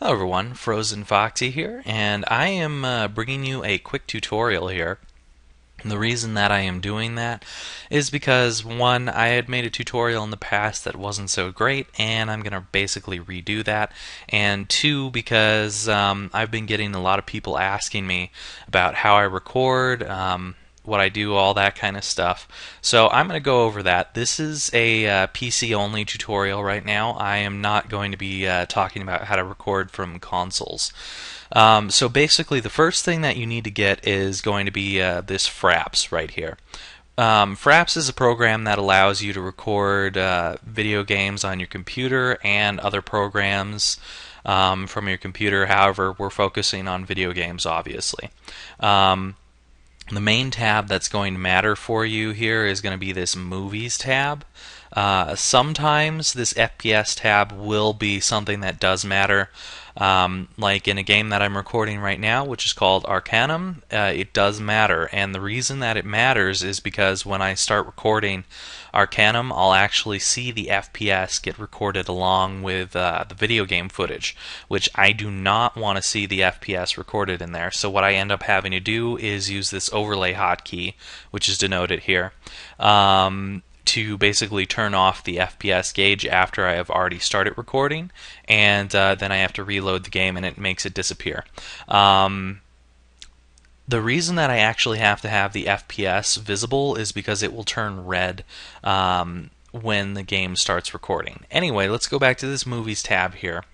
Hello everyone, Frozen Foxy here, and I am bringing you a quick tutorial here. And the reason that I am doing that is because, one, I had made a tutorial in the past that wasn't so great, and I'm going to basically redo that, and two, because I've been getting a lot of people asking me about how I record, what I do, all that kind of stuff. So I'm going to go over that. This is a PC only tutorial right now. I am not going to be talking about how to record from consoles. So basically the first thing that you need to get is going to be this Fraps right here. Fraps is a program that allows you to record video games on your computer and other programs from your computer. However, we're focusing on video games, obviously. The main tab that's going to matter for you here is going to be this Movies tab. Sometimes this FPS tab will be something that does matter. Like in a game that I'm recording right now, which is called Arcanum, it does matter. And the reason that it matters is because when I start recording Arcanum, I'll actually see the FPS get recorded along with the video game footage, which I do not want to see the FPS recorded in there. So what I end up having to do is use this overlay hotkey, which is denoted here, to basically turn off the FPS gauge after I have already started recording, and then I have to reload the game and it makes it disappear. The reason that I actually have to have the FPS visible is because it will turn red when the game starts recording. Anyway, let's go back to this Movies tab here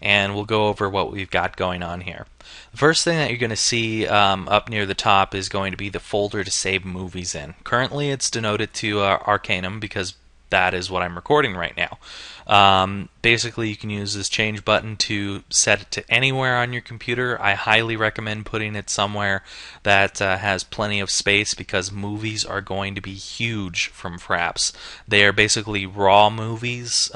and we'll go over what we've got going on here. The first thing that you're going to see up near the top is going to be the folder to save movies in. Currently it's denoted to Arcanum because that is what I'm recording right now. Basically you can use this change button to set it to anywhere on your computer. I highly recommend putting it somewhere that has plenty of space because movies are going to be huge from Fraps. They are basically raw movies,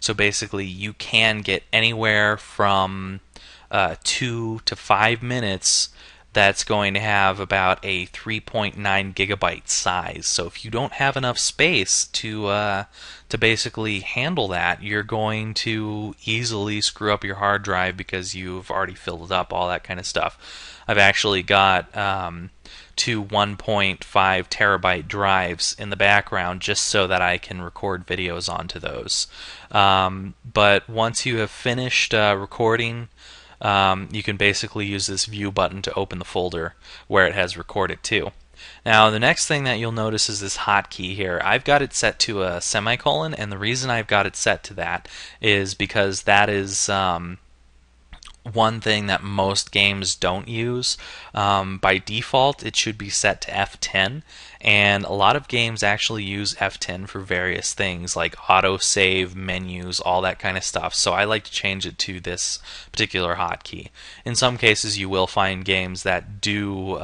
so basically you can get anywhere from 2 to 5 minutes. That's going to have about a 3.9 gigabyte size. So if you don't have enough space to basically handle that, you're going to easily screw up your hard drive because you've already filled it up, all that kind of stuff. I've actually got two 1.5 terabyte drives in the background just so that I can record videos onto those. But once you have finished recording, you can basically use this view button to open the folder where it has recorded to. Now the next thing that you'll notice is this hotkey here. I've got it set to a semicolon, and the reason I've got it set to that is because that is one thing that most games don't use. By default it should be set to F10, and a lot of games actually use F10 for various things like autosave, menus, all that kind of stuff, so I like to change it to this particular hotkey. In some cases you will find games that do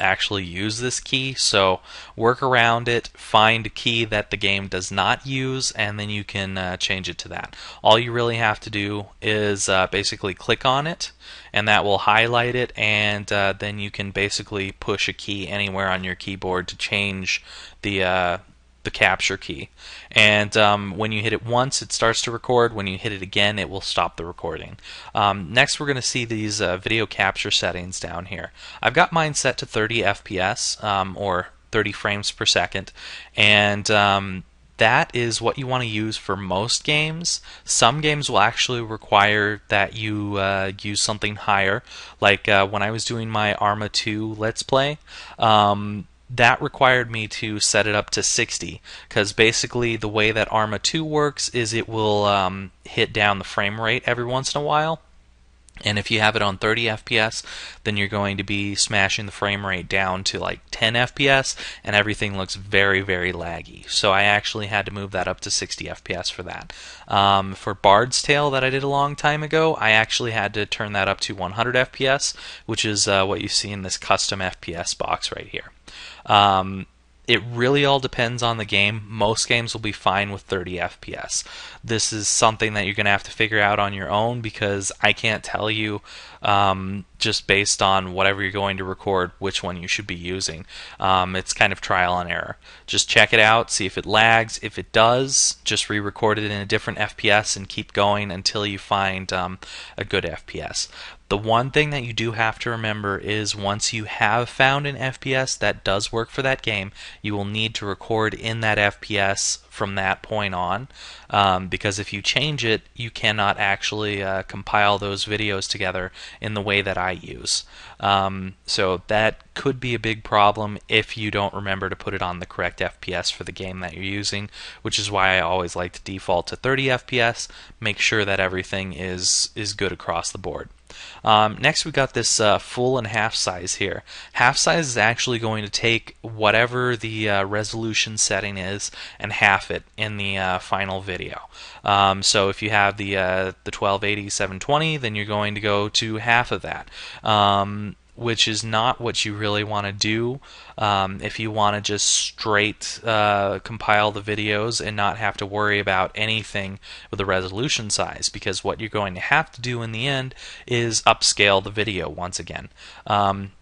actually use this key, so work around it, find a key that the game does not use, and then you can change it to that. All you really have to do is basically click on it, and that will highlight it, and then you can basically push a key anywhere on your keyboard to change the capture key. And when you hit it once, it starts to record. When you hit it again, it will stop the recording. Next we're going to see these video capture settings down here. I've got mine set to 30 FPS or 30 frames per second, and that is what you want to use for most games. Some games will actually require that you use something higher, like when I was doing my Arma 2 Let's Play, that required me to set it up to 60, because basically the way that Arma 2 works is it will hit down the frame rate every once in a while, and if you have it on 30 FPS then you're going to be smashing the frame rate down to like 10 FPS and everything looks very, very laggy. So I actually had to move that up to 60 FPS for that. For Bard's Tale that I did a long time ago, I actually had to turn that up to 100 FPS, which is what you see in this custom FPS box right here. It really all depends on the game. Most games will be fine with 30 FPS. This is something that you're going to have to figure out on your own because I can't tell you just based on whatever you're going to record, which one you should be using. It's kind of trial and error. Just check it out, see if it lags. If it does, just re-record it in a different FPS and keep going until you find a good FPS. The one thing that you do have to remember is once you have found an FPS that does work for that game, you will need to record in that FPS from that point on, because if you change it, you cannot actually compile those videos together in the way that I use. So that could be a big problem if you don't remember to put it on the correct FPS for the game that you're using, which is why I always like to default to 30 FPS, make sure that everything is good across the board. Next we got this full and half size here. Half size is actually going to take whatever the resolution setting is and half it in the final video. So if you have the 1280 720, then you're going to go to half of that, which is not what you really want to do. If you want to just straight compile the videos and not have to worry about anything with the resolution size, because what you're going to have to do in the end is upscale the video once again.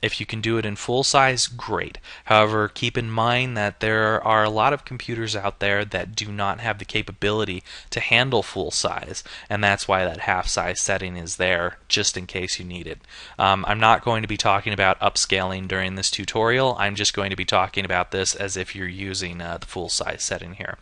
If you can do it in full size, great. However, keep in mind that there are a lot of computers out there that do not have the capability to handle full size, and that's why that half size setting is there, just in case you need it. I'm not going to be talking about upscaling during this tutorial. I'm just going to be talking about this as if you're using the full size setting here.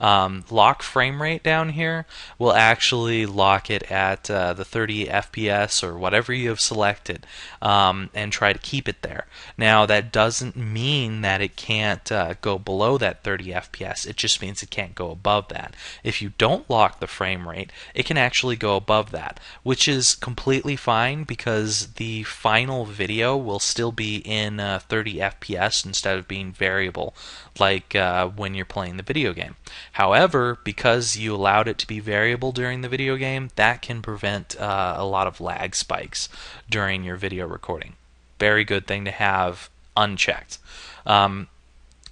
Lock frame rate down here will actually lock it at the 30 FPS or whatever you have selected, and try to keep it there. Now that doesn't mean that it can't go below that 30 FPS, it just means it can't go above that. If you don't lock the frame rate, it can actually go above that, which is completely fine because the final video will still be in 30 FPS instead of being variable like when you're playing the video game. However, because you allowed it to be variable during the video game, that can prevent a lot of lag spikes during your video recording. Very good thing to have unchecked.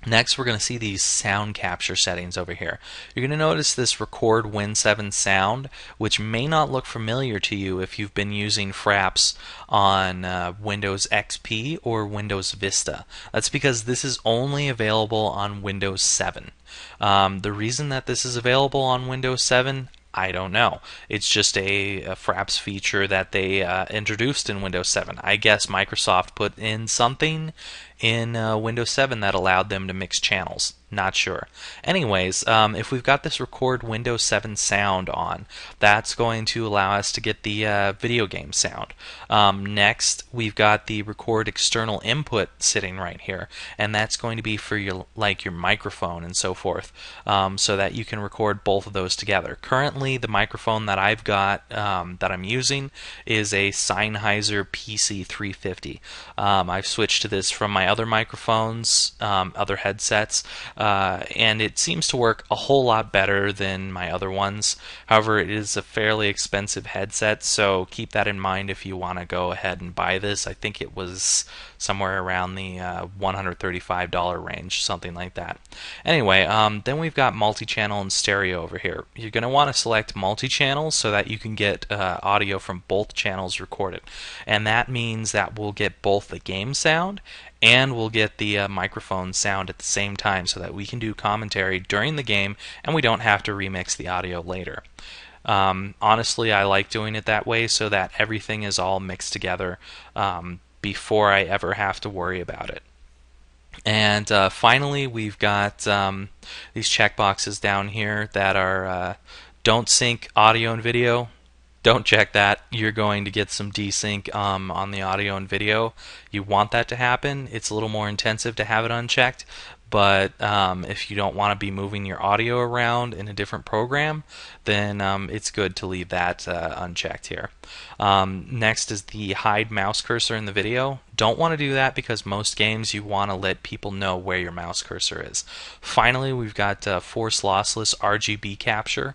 Next, we're going to see these sound capture settings over here. You're going to notice this record Win7 sound, which may not look familiar to you if you've been using Fraps on Windows XP or Windows Vista. That's because this is only available on Windows 7. The reason that this is available on Windows 7, I don't know. It's just a Fraps feature that they introduced in Windows 7. I guess Microsoft put in something in Windows 7 that allowed them to mix channels. Not sure. Anyways, if we've got this record Windows 7 sound on, that's going to allow us to get the video game sound. Next, we've got the record external input sitting right here, and that's going to be for your your microphone and so forth, so that you can record both of those together. Currently, the microphone that I've got that I'm using is a Sennheiser PC 350. I've switched to this from my other microphones, other headsets. And it seems to work a whole lot better than my other ones. However, it is a fairly expensive headset, so keep that in mind if you want to go ahead and buy this. I think it was somewhere around the $135 range, something like that. Anyway, then we've got multi-channel and stereo over here. You're going to want to select multi-channel so that you can get audio from both channels recorded. And that means that we'll get both the game sound and we'll get the microphone sound at the same time so that we can do commentary during the game and we don't have to remix the audio later. Honestly, I like doing it that way so that everything is all mixed together before I ever have to worry about it. And finally, we've got these checkboxes down here that are don't sync audio and video. Don't check that. You're going to get some desync on the audio and video. You want that to happen. It's a little more intensive to have it unchecked, but if you don't want to be moving your audio around in a different program, then it's good to leave that unchecked here. Next is the hide mouse cursor in the video. Don't want to do that because most games you want to let people know where your mouse cursor is. Finally, we've got force lossless RGB capture.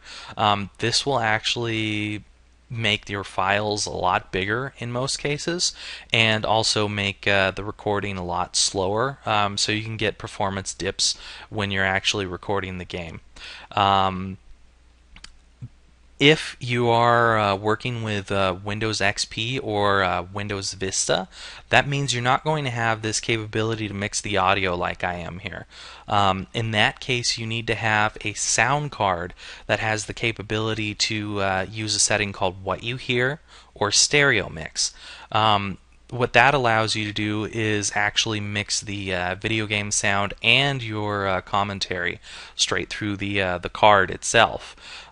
This will actually make your files a lot bigger in most cases, and also make the recording a lot slower, so you can get performance dips when you're actually recording the game. If you are working with Windows XP or Windows Vista, that means you're not going to have this capability to mix the audio like I am here. In that case, you need to have a sound card that has the capability to use a setting called What You Hear or Stereo Mix. What that allows you to do is actually mix the video game sound and your commentary straight through the card itself.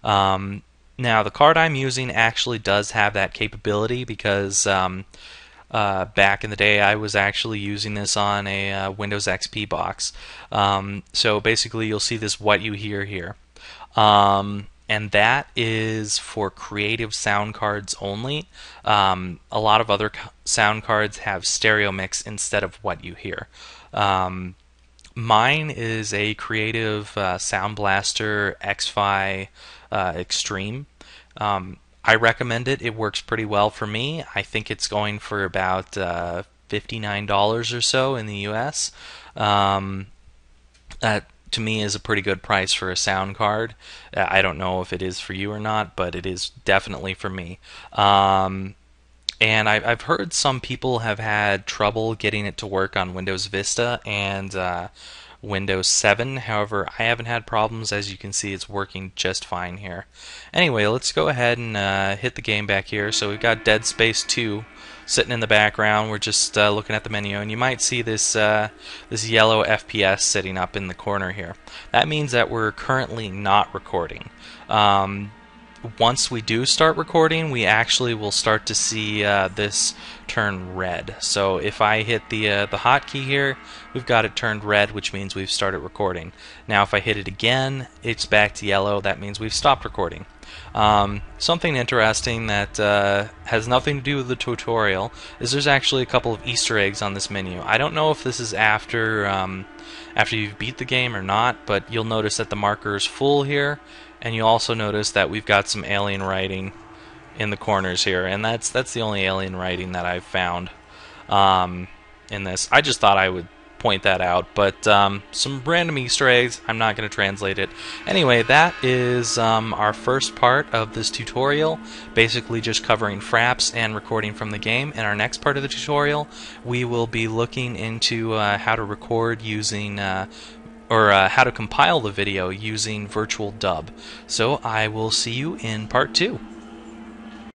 Now, the card I'm using actually does have that capability because back in the day I was actually using this on a Windows XP box. So basically you'll see this What You Hear here. And that is for creative sound cards only. A lot of other sound cards have stereo mix instead of What You Hear. Mine is a creative Sound Blaster X-Fi Extreme. I recommend it. It works pretty well for me. I think it's going for about $59 or so in the US. That to me is a pretty good price for a sound card. I don't know if it is for you or not, but it is definitely for me. And I've heard some people have had trouble getting it to work on Windows Vista and Windows 7. However, I haven't had problems. As you can see, it's working just fine here. Anyway, let's go ahead and hit the game back here. So we've got Dead Space 2 sitting in the background. We're just looking at the menu, and you might see this this yellow FPS sitting up in the corner here. That means that we're currently not recording. Once we do start recording, we actually will start to see this turn red. So if I hit the hotkey here, we've got it turned red, which means we've started recording. Now if I hit it again, it's back to yellow. That means we've stopped recording. Something interesting that has nothing to do with the tutorial is there's actually a couple of Easter eggs on this menu. I don't know if this is after after you've beat the game or not, but you'll notice that the marker is full here, and you'll also notice that we've got some alien writing in the corners here, and that's the only alien writing that I've found in this. I just thought I would point that out, but some random Easter eggs. I'm not going to translate it. Anyway, that is our first part of this tutorial, basically just covering Fraps and recording from the game. In our next part of the tutorial, we will be looking into how to record using how to compile the video using VirtualDub. So I will see you in part 2.